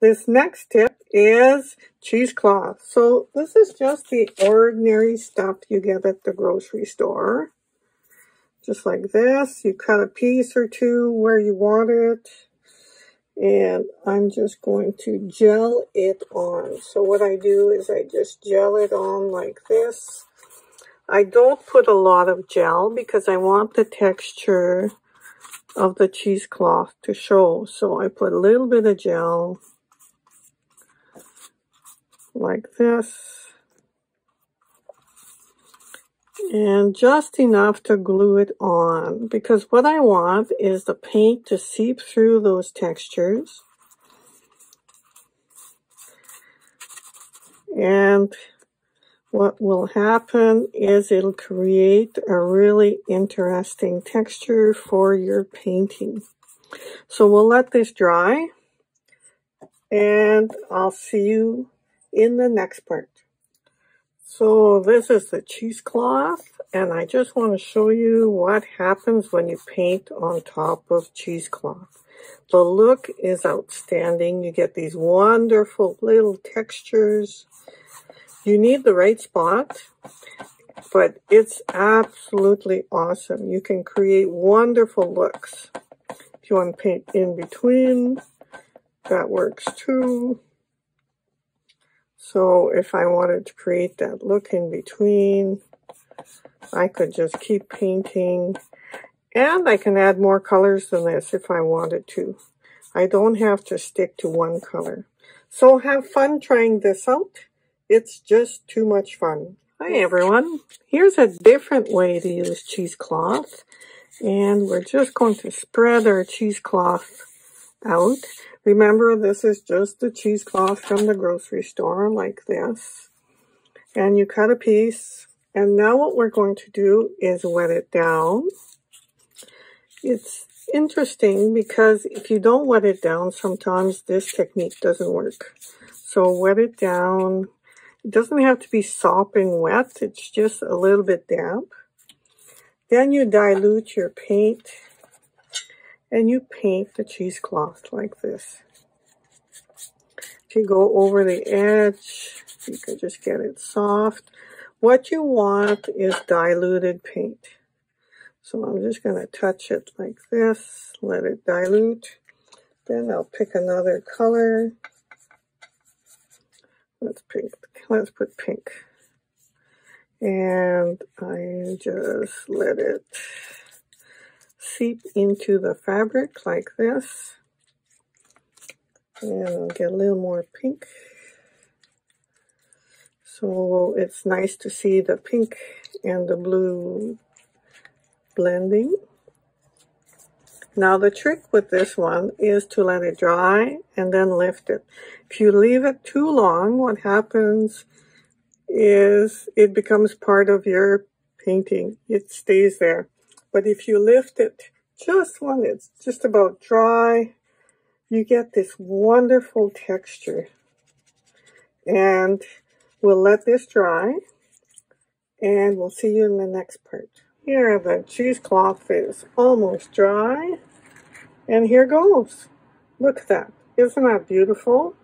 This next tip is cheesecloth. So this is just the ordinary stuff you get at the grocery store. Just like this, you cut a piece or two where you want it. And I'm just going to gel it on. So what I do is I just gel it on like this. I don't put a lot of gel because I want the texture of the cheesecloth to show. So I put a little bit of gel like this. And just enough to glue it on, because what I want is the paint to seep through those textures. And what will happen is it'll create a really interesting texture for your painting. So we'll let this dry, and I'll see you in the next part. So this is the cheesecloth, and I just want to show you what happens when you paint on top of cheesecloth. The look is outstanding. You get these wonderful little textures. You need the right spot, but it's absolutely awesome. You can create wonderful looks. If you want to paint in between, that works too. So if I wanted to create that look in between, I could just keep painting, and I can add more colors than this if I wanted to. I don't have to stick to one color. So have fun trying this out. It's just too much fun. Hi everyone. Here's a different way to use cheesecloth, and we're just going to spread our cheesecloth out. Remember, this is just the cheesecloth from the grocery store, like this. And you cut a piece. And now what we're going to do is wet it down. It's interesting because if you don't wet it down, sometimes this technique doesn't work. So wet it down. It doesn't have to be sopping wet. It's just a little bit damp. Then you dilute your paint. And you paint the cheesecloth like this. If you go over the edge, you can just get it soft. What you want is diluted paint. So I'm just going to touch it like this, let it dilute. Then I'll pick another color. Let's put pink. And I just let it seep into the fabric like this, and I'll get a little more pink. So it's nice to see the pink and the blue blending. Now the trick with this one is to let it dry and then lift it. If you leave it too long, what happens is it becomes part of your painting. It stays there. But if you lift it just when it's just about dry, you get this wonderful texture. And we'll let this dry, and we'll see you in the next part. Here the cheesecloth is almost dry, and here goes. Look at that. Isn't that beautiful?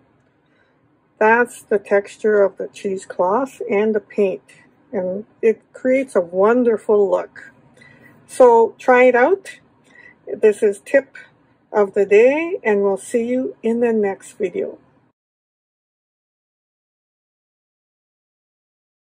That's the texture of the cheesecloth and the paint, and it creates a wonderful look. So try it out. This is tip of the day, and we'll see you in the next video.